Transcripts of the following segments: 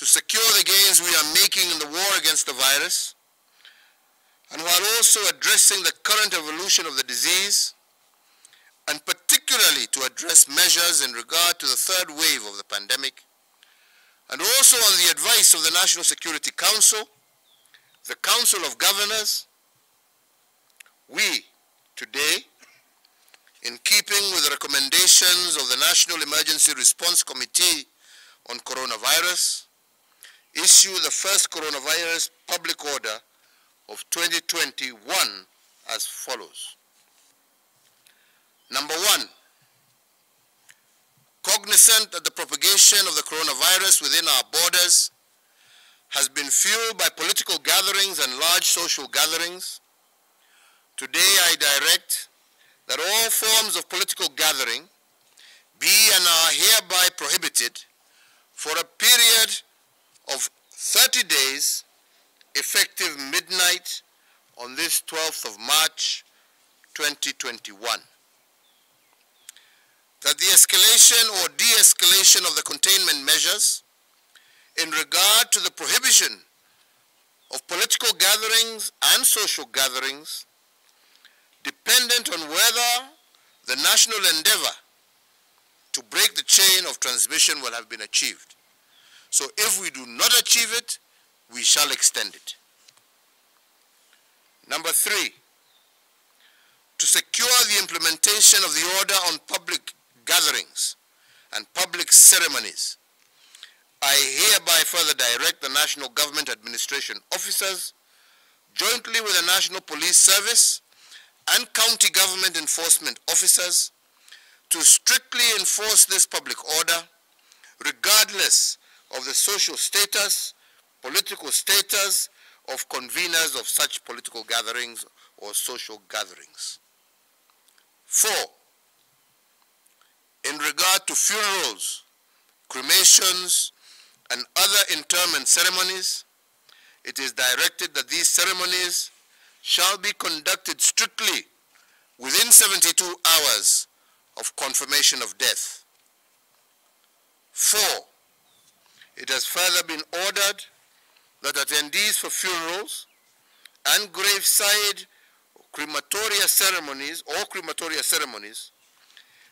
to secure the gains we are making in the war against the virus, and while also addressing the current evolution of the disease, and particularly to address measures in regard to the third wave of the pandemic, and also on the advice of the National Security Council, the Council of Governors, we today, in keeping with the recommendations of the National Emergency Response Committee on Coronavirus, issue the first Coronavirus Public Order of 2021 as follows. Number one, cognizant that the propagation of the coronavirus within our borders has been fueled by political gatherings and large social gatherings, today I direct that all forms of political gathering be and are hereby prohibited for a period of 30 days effective midnight on this 12th of March 2021. That the escalation or de-escalation of the containment measures in regard to the prohibition of political gatherings and social gatherings, dependent on whether the national endeavor to break the chain of transmission will have been achieved. So if we do not achieve it, we shall extend it. Number three, to secure the implementation of the order on public gatherings and public ceremonies, I hereby further direct the National Government Administration officers, jointly with the National Police Service and county government enforcement officers, to strictly enforce this public order, regardless of the social status, political status of conveners of such political gatherings or social gatherings. Four, in regard to funerals, cremations, and other interment ceremonies, it is directed that these ceremonies shall be conducted strictly within 72 hours of confirmation of death. Four, it has further been ordered that attendees for funerals and graveside crematoria ceremonies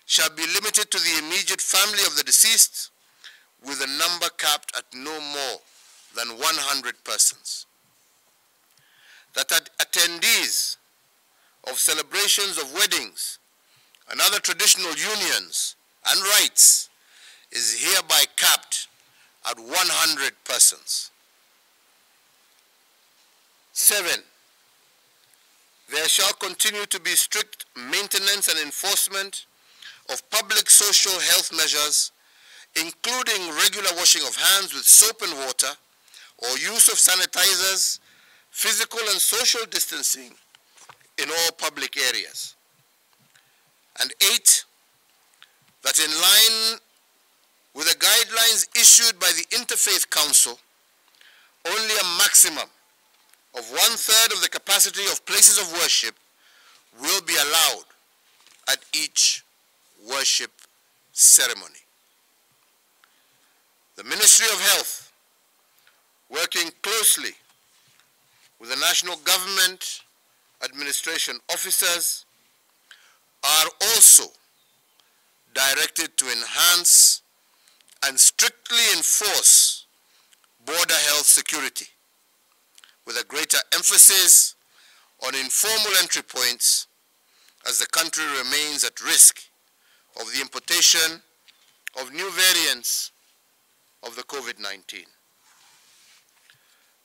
shall be limited to the immediate family of the deceased, with a number capped at no more than 100 persons. That attendees of celebrations of weddings and other traditional unions and rites is hereby capped at 100 persons. Seven, there shall continue to be strict maintenance and enforcement of public social health measures, including regular washing of hands with soap and water, or use of sanitizers, physical and social distancing in all public areas. And eight, that in line with the guidelines issued by the Interfaith Council, only a maximum of 1/3 of the capacity of places of worship will be allowed at each worship ceremony. The Ministry of Health, working closely with the National Government Administration officers, are also directed to enhance and strictly enforce border health security, with a greater emphasis on informal entry points, as the country remains at risk of the importation of new variants of the COVID-19.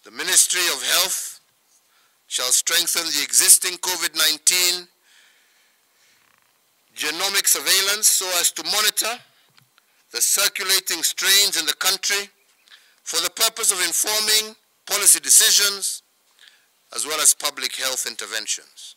The Ministry of Health shall strengthen the existing COVID-19 genomic surveillance so as to monitor the circulating strains in the country for the purpose of informing policy decisions as well as public health interventions.